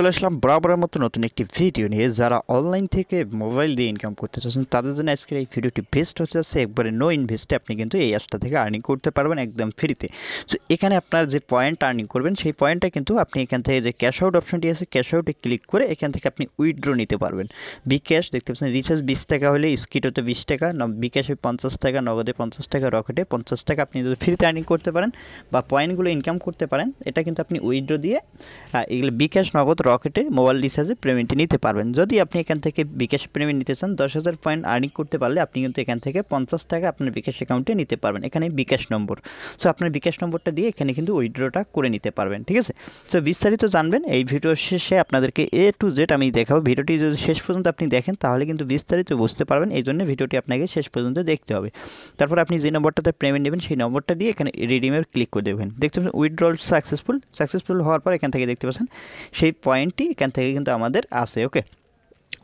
চলে আসলাম বরাবরের মতো নতুন একটি ভিডিও নিয়ে। যারা অনলাইন থেকে মোবাইল দিয়ে ইনকাম করতে চাচ্ছেন তাদের জন্য আজকের এই ভিডিওটি বেস্ট হতে যাচ্ছে। একবারে নো ইনভেস্টে আপনি কিন্তু এই অ্যাপসটা থেকে আর্নিং করতে পারবেন একদম ফ্রিতে। সো এখানে আপনার যে পয়েন্ট আর্নিং করবেন সেই পয়েন্টটা কিন্তু আপনি এখান থেকে যে ক্যাশ আউট অপশনটি আছে ক্যাশ আউটে ক্লিক করে এখান থেকে আপনি উইথড্র নিতে পারবেন। বিকাশ দেখতে পাচ্ছেন রিচার্জ 20 টাকা হলে স্কিটোতে 20 টাকা, বিকাশে 50 টাকা, নগদে 50 টাকা, রকেটে 50 টাকা আপনি যদি ফ্রিতে আর্নিং করতে পারেন বা পয়েন্টগুলো ইনকাম করতে পারেন। এটা কিন্তু আপনি উইথড্র দিয়ে এগুলো বিকাশ, নগদ, রকেটে মোবাইল রিচার্জে পেমেন্টে নিতে পারবেন। যদি আপনি এখান থেকে বিকাশ পেমেন্ট নিতে চান 10,000 পয়েন্ট আর্নিং করতে পারলে আপনি কিন্তু এখান থেকে 50 টাকা আপনার বিকাশ অ্যাকাউন্টে নিতে পারবেন। এখানে বিকাশ নম্বর, সো আপনার বিকাশ নম্বরটা দিয়ে এখানে কিন্তু উইথড্রটা করে নিতে পারবেন। ঠিক আছে, সো বিস্তারিত জানবেন এই ভিডিওর শেষে, আপনাদেরকে A to Z আমি দেখাবো। ভিডিওটি যদি শেষ পর্যন্ত আপনি দেখেন তাহলে কিন্তু বিস্তারিত বুঝতে পারবেন, এই জন্য ভিডিওটি আপনাকে শেষ পর্যন্ত দেখতে হবে। তারপর আপনি যে নম্বরটাতে পেমেন্ট নেবেন সেই নম্বরটা দিয়ে এখানে রিডিমের ক্লিক করে দেবেন। দেখতে পাচ্ছেন উইথড্রল সাকসেসফুল হওয়ার পর এখান থেকে দেখতে পাচ্ছেন সেই পয়েন্টটি এখান থেকে কিন্তু আমাদের আসে। ওকে,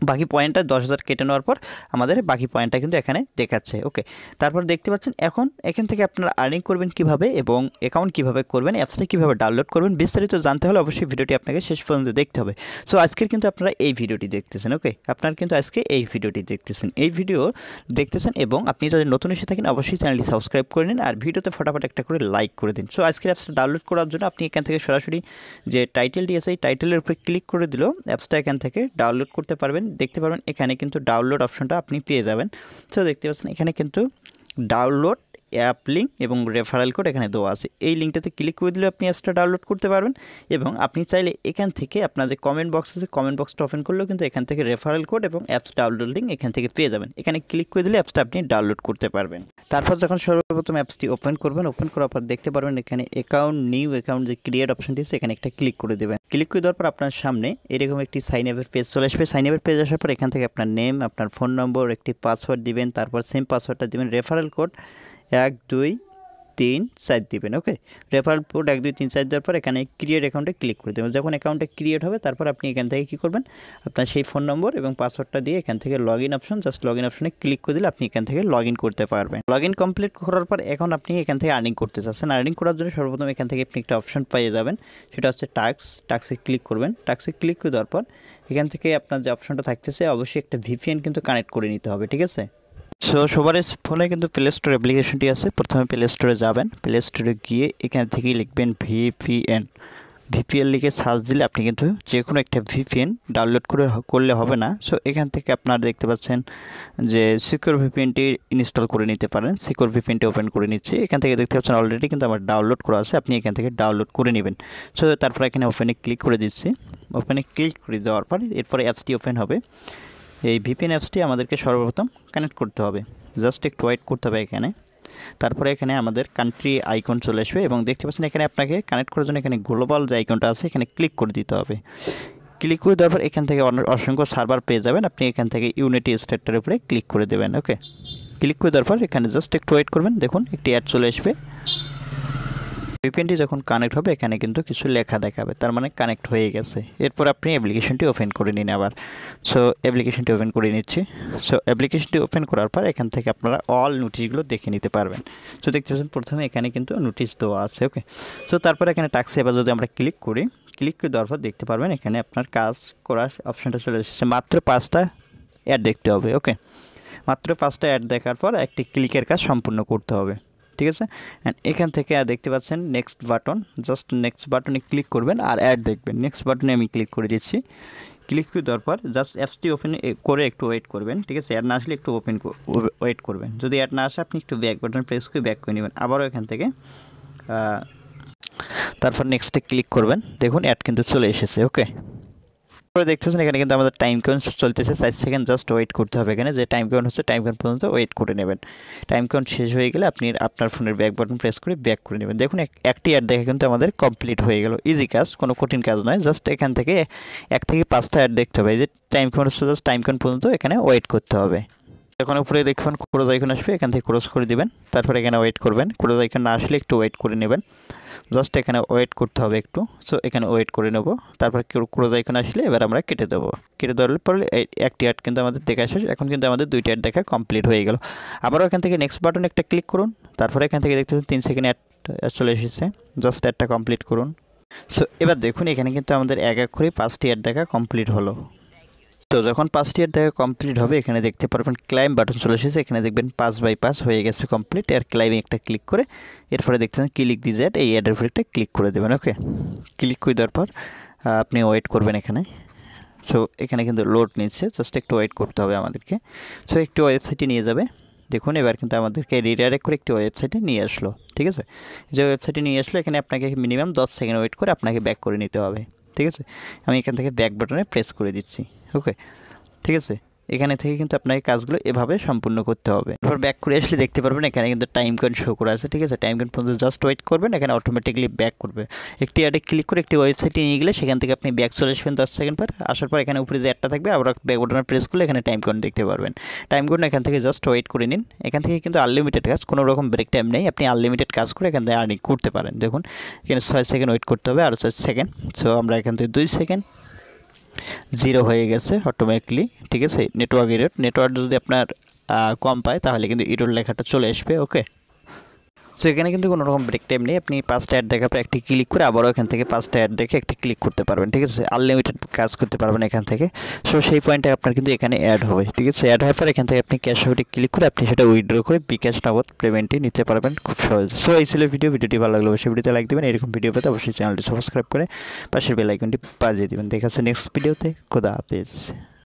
বাকি পয়েন্টটা 10,000 কেটে নেওয়ার পর আমাদের বাকি পয়েন্টটা কিন্তু এখানে দেখাচ্ছে। ওকে, তারপর দেখতে পাচ্ছেন এখন এখান থেকে আপনারা আর্নিং করবেন কিভাবে এবং অ্যাকাউন্ট কিভাবে করবেন, অ্যাপসটা কীভাবে ডাউনলোড করবেন বিস্তারিত জানতে হলে অবশ্যই ভিডিওটি আপনাকে শেষ পর্যন্ত দেখতে হবে। সো আজকের কিন্তু আপনারা এই ভিডিওটি দেখতেছেন। ওকে, আপনারা কিন্তু আজকে এই ভিডিওটি দেখতেছেন, এবং আপনি যদি নতুন এসে থাকেন অবশ্যই চ্যানেলটি সাবস্ক্রাইব করে নিন আর ভিডিওতে ফটাফট একটা করে লাইক করে দিন। সো আজকের অ্যাপসটা ডাউনলোড করার জন্য আপনি এখান থেকে সরাসরি যে টাইটেলটি আছে এই টাইটেলের উপরে ক্লিক করে দিলেও অ্যাপসটা এখান থেকে ডাউনলোড করতে পারবেন। দেখতে পারবেন এখানে কিন্তু ডাউনলোড অপশনটা আপনি পেয়ে যাবেন। তো দেখতে পাচ্ছেন এখানে কিন্তু ডাউনলোড অ্যাপ লিঙ্ক এবং রেফারেল কোড এখানে দেওয়া আছে। এই লিঙ্কটাতে ক্লিক করে দিলে আপনি অ্যাপসটা ডাউনলোড করতে পারবেন এবং আপনি চাইলে এখান থেকে আপনার যে কমেন্ট বক্স আছে কমেন্ট বক্সটা ওপেন করলেও কিন্তু এখান থেকে রেফারেল কোড এবং অ্যাপস ডাউনলোড লিঙ্ক এখান থেকে পেয়ে যাবেন। এখানে ক্লিক করে দিলে অ্যাপসটা আপনি ডাউনলোড করতে পারবেন। তারপর যখন সর্বপ্রথম অ্যাপসটি ওপেন করবেন, ওপেন করার পর দেখতে পারবেন এখানে অ্যাকাউন্ট, নিউ অ্যাকাউন্ট যে ক্রিয়েট অপশনটি আছে এখানে একটা ক্লিক করে দেবেন। ক্লিক করে দেওয়ার পর আপনার সামনে এরকম একটি সাইন আপের পেজ চলে আসবে। সাইন আপের পেজ আসার পর এখান থেকে আপনার নেম, আপনার ফোন নম্বর, একটি পাসওয়ার্ড দিবেন, তারপর সেম পাসওয়ার্ডটা দিবেন, রেফারেল কোড 1 2 3 4 দেবেন। ওকে, রেফারেল কোড 1 2 3 4 দেওয়ার পর এখানে ক্রিয়েট অ্যাকাউন্টে ক্লিক করে দেবেন। যখন অ্যাকাউন্টটা ক্রিয়েট হবে তারপর আপনি এখান থেকে কী করবেন, আপনার সেই ফোন নম্বর এবং পাসওয়ার্ডটা দিয়ে এখান থেকে log in option, just log in অপশনে ক্লিক করে দিলে আপনি এখান থেকে লগ ইন করতে পারবেন। লগ ইন কমপ্লিট করার পর এখন আপনি এখান থেকে আর্নিং করতে চাচ্ছেন। আর্নিং করার জন্য সর্বপ্রথম এখান থেকে আপনি একটা অপশন পেয়ে যাবেন, সেটা হচ্ছে টাক্সে ক্লিক করবেন। টাক্সে ক্লিক করে দেওয়ার পর এখান থেকে আপনার যে অপশনটা থাকতেছে অবশ্যই একটা VPN কিন্তু কানেক্ট করে নিতে হবে। ঠিক আছে, সো সবার ফোনে কিন্তু প্লে স্টোর অ্যাপ্লিকেশনটি আছে। প্রথমে প্লে স্টোরে যাবেন, প্লে স্টোরে গিয়ে এখান থেকে লিখবেন VPN লিখে সার্চ দিলে আপনি কিন্তু যে কোনো একটা VPN ডাউনলোড করলে হবে না। সো এখান থেকে আপনারা দেখতে পাচ্ছেন যে সিকিউর VPNটি ইনস্টল করে নিতে পারেন। সিকিউর VPNটি ওপেন করে নিচ্ছি, এখান থেকে দেখতে পাচ্ছেন অলরেডি কিন্তু আমার ডাউনলোড করা আছে, আপনি এখান থেকে ডাউনলোড করে নেবেন। সো তারপর এখানে ওপেনে ক্লিক করে দিচ্ছি, ওপেনে ক্লিক করে দেওয়ার পর এরপরে অ্যাপসটি ওপেন হবে। এই VPN অ্যাপসটি আমাদেরকে সর্বপ্রথম কানেক্ট করতে হবে, জাস্ট একটু ওয়েট করতে হবে এখানে। তারপরে এখানে আমাদের কান্ট্রি আইকন চলে আসবে এবং দেখতে পাচ্ছেন এখানে আপনাকে কানেক্ট করার জন্য এখানে গ্লোবাল যে আইকনটা আছে এখানে ক্লিক করে দিতে হবে। ক্লিক করে দেওয়ার পর এখান থেকে অসংখ্য সার্ভার পেয়ে যাবেন, আপনি এখান থেকে ইউনিটি স্টেটটার উপরে ক্লিক করে দেবেন। ওকে, ক্লিক করে দেওয়ার পর এখানে জাস্ট একটু ওয়েট করবেন, দেখুন একটি অ্যাড চলে আসবে। VPNটি যখন কানেক্ট হবে এখানে কিন্তু কিছু লেখা দেখাবে, তার মানে কানেক্ট হয়ে গেছে। এরপর আপনি অ্যাপ্লিকেশনটি ওপেন করে নিন আবার। সো অ্যাপ্লিকেশনটি ওপেন করে নিচ্ছি। সো অ্যাপ্লিকেশনটি ওপেন করার পর এখান থেকে আপনারা অল নোটিশগুলো দেখে নিতে পারবেন। সো দেখতে পাচ্ছেন প্রথমে এখানে কিন্তু নোটিশ দেওয়া আছে। ওকে, সো তারপর এখানে টাক্সে এবার যদি আমরা ক্লিক করি, ক্লিক করে দেওয়ার পর দেখতে পারবেন এখানে আপনার কাজ করার অপশানটা চলে এসেছে। মাত্র 5টা অ্যাড দেখতে হবে। ওকে, মাত্র 5টা অ্যাড দেখার পর একটি ক্লিকের কাজ সম্পূর্ণ করতে হবে। ঠিক আছে, অ্যান্ড এখান থেকে দেখতে পাচ্ছেন নেক্সট বাটন, জাস্ট নেক্সট বাটনে ক্লিক করবেন আর অ্যাড দেখবেন। নেক্সট বাটনে আমি ক্লিক করে দিচ্ছি, ক্লিক করে দেওয়ার পর জাস্ট অ্যাপসটি ওপেন করে একটু ওয়েট করবেন। ঠিক আছে, অ্যাড না আসলে একটু ওয়েট করবেন, যদি অ্যাড না আসে আপনি একটু ব্যাক বাটন প্রেস করে ব্যাক করে নেবেন। আবারও এখান থেকে তারপর নেক্সটে ক্লিক করবেন, দেখুন অ্যাড কিন্তু চলে এসেছে। ওকে, পরে দেখতে পাচ্ছেন এখানে কিন্তু আমাদের টাইম কাউন্ট চলতেছে 4 সেকেন্ড, জাস্ট ওয়েট করতে হবে। এখানে যে টাইম কাউন্ট হচ্ছে টাইম কাউন্ট পর্যন্ত ওয়েট করে নেবেন। টাইম কাউন্ট শেষ হয়ে গেলে আপনি আপনার ফোনের ব্যাক বাটন প্রেস করে ব্যাক করে নেবেন। দেখুন একটি অ্যাড দেখে কিন্তু আমাদের কমপ্লিট হয়ে গেল। ইজি কাজ, কোনো কঠিন কাজ নয়, জাস্ট এখান থেকে 1 থেকে 5টা অ্যাড দেখতে হবে। এই যে টাইম কাউন্ট হচ্ছে জাস্ট টাইম কাউন্ট পর্যন্ত এখানে ওয়েট করতে হবে। এখন উপরে দেখবেন ক্রস আইকন আসবে, এখান থেকে ক্রস করে দেবেন, তারপরে এখানে ওয়েট করবেন। ক্রস আইকন না আসলে একটু ওয়েট করে নেবেন, জাস্ট এখানে ওয়েট করতে হবে একটু। সো এখানে ওয়েট করে নেব, তারপর ক্রস আইকন আসলে এবার আমরা কেটে দেবো। কেটে দেওয়ার পরে একটি অ্যাড কিন্তু আমাদের দেখা শেষ। এখন কিন্তু আমাদের 2টা অ্যাড দেখা কমপ্লিট হয়ে গেল। আবারও এখান থেকে নেক্সট বাটন একটা ক্লিক করুন, তারপরে এখান থেকে দেখতে পাচ্ছেন 3 সেকেন্ড অ্যাড চলে এসেছে, জাস্ট অ্যাডটা কমপ্লিট করুন। সো এবার দেখুন এখানে কিন্তু আমাদের এক এক করে 5টি অ্যাড দেখা কমপ্লিট হলো। তো যখন 5টি অ্যাড দেখা কমপ্লিট হবে এখানে দেখতে পারবেন ক্লাইম বাটন চলে এসেছে, এখানে দেখবেন 5/5 হয়ে গেছে কমপ্লিট। আর ক্লাইমে একটা ক্লিক করে এরপরে দেখছেন ক্লিক দিস অ্যাড, এই অ্যাডের উপরে একটা ক্লিক করে দেবেন। ওকে, ক্লিক করে দেওয়ার পর আপনি ওয়েট করবেন এখানে। সো এখানে কিন্তু লোড নিচ্ছে, জাস্ট একটু ওয়েট করতে হবে আমাদেরকে। সো একটি ওয়েবসাইটে নিয়ে যাবে, দেখুন এবার কিন্তু আমাদেরকে রিডাইরেক্ট করে একটি ওয়েবসাইটে নিয়ে আসলো। ঠিক আছে, যে ওয়েবসাইটে নিয়ে আসলো এখানে আপনাকে মিনিমাম 10 সেকেন্ড ওয়েট করে আপনাকে ব্যাক করে নিতে হবে। ঠিক আছে, আমি এখান থেকে ব্যাক বাটনে প্রেস করে দিচ্ছি। ওকে, ঠিক আছে, এখানে থেকে কিন্তু আপনাকে কাজগুলো এভাবে সম্পূর্ণ করতে হবে। এরপর ব্যাক করে আসলে দেখতে পারবেন এখানে কিন্তু টাইম কয়েন শো করা আছে। ঠিক আছে, টাইম কয়েন পর্যন্ত জাস্ট ওয়েট করবেন, এখানে অটোমেটিকলি ব্যাক করবে। একটি অ্যাডে ক্লিক করে একটি ওয়েবসাইটে নিয়ে গেলে সেখান থেকে আপনি ব্যাক চলে আসবেন 10 সেকেন্ড পর। আসার পর এখানে উপরে যে অ্যাডটা থাকবে আবার ব্যাক বাটনে প্রেস করলে এখানে টাইম কয়েন দেখতে পারবেন। টাইম কয়েন এখান থেকে জাস্ট ওয়েট করে নিন। এখান থেকে কিন্তু আনলিমিটেড কাজ, কোনো রকম ব্রেক টাইম নেই, আপনি আনলিমিটেড কাজ করে এখান থেকে আর্নিং করতে পারেন। দেখুন এখানে 6 সেকেন্ড ওয়েট করতে হবে, আরও 6 সেকেন্ড। সো আমরা এখান থেকে 2 সেকেন্ড 0 হয়ে গেছে অটোমেটিকলি। ঠিক আছে, নেটওয়ার্ক এরর, নেটওয়ার্ক যদি আপনার কম পায় তাহলে কিন্তু এরর লেখাটা চলে আসবে। ওকে, সো এখানে কিন্তু কোনো রকম ব্রেক টাইম নেই, আপনি 5টা অ্যাড দেখার পর একটি ক্লিক করে আবারও এখান থেকে 5টা অ্যাড দেখে একটি ক্লিক করতে পারবেন। ঠিক আছে, আনলিমিটেড কাজ করতে পারবেন এখান থেকে। সো সেই পয়েন্টে আপনার কিন্তু এখানে অ্যাড হবে। ঠিক আছে, অ্যাড হওয়ার পর এখান থেকে আপনি ক্যাশ আউটে ক্লিক করে আপনি সেটা উইথড্র করে বিকাশ নগদ পেমেন্টটি নিতে পারবেন খুব সহজে। সো এই ছিল ভিডিওটি ভালো লাগলো অবশ্যই ভিডিওতে লাইক দেবেন, এরকম ভিডিও পেতে অবশ্যই চ্যানেলটি সাবস্ক্রাইব করে পাশের বেল আইকনটি বাজিয়ে দেবেন। দেখা হচ্ছে নেক্সট ভিডিওতে, খোদা হাফেজ।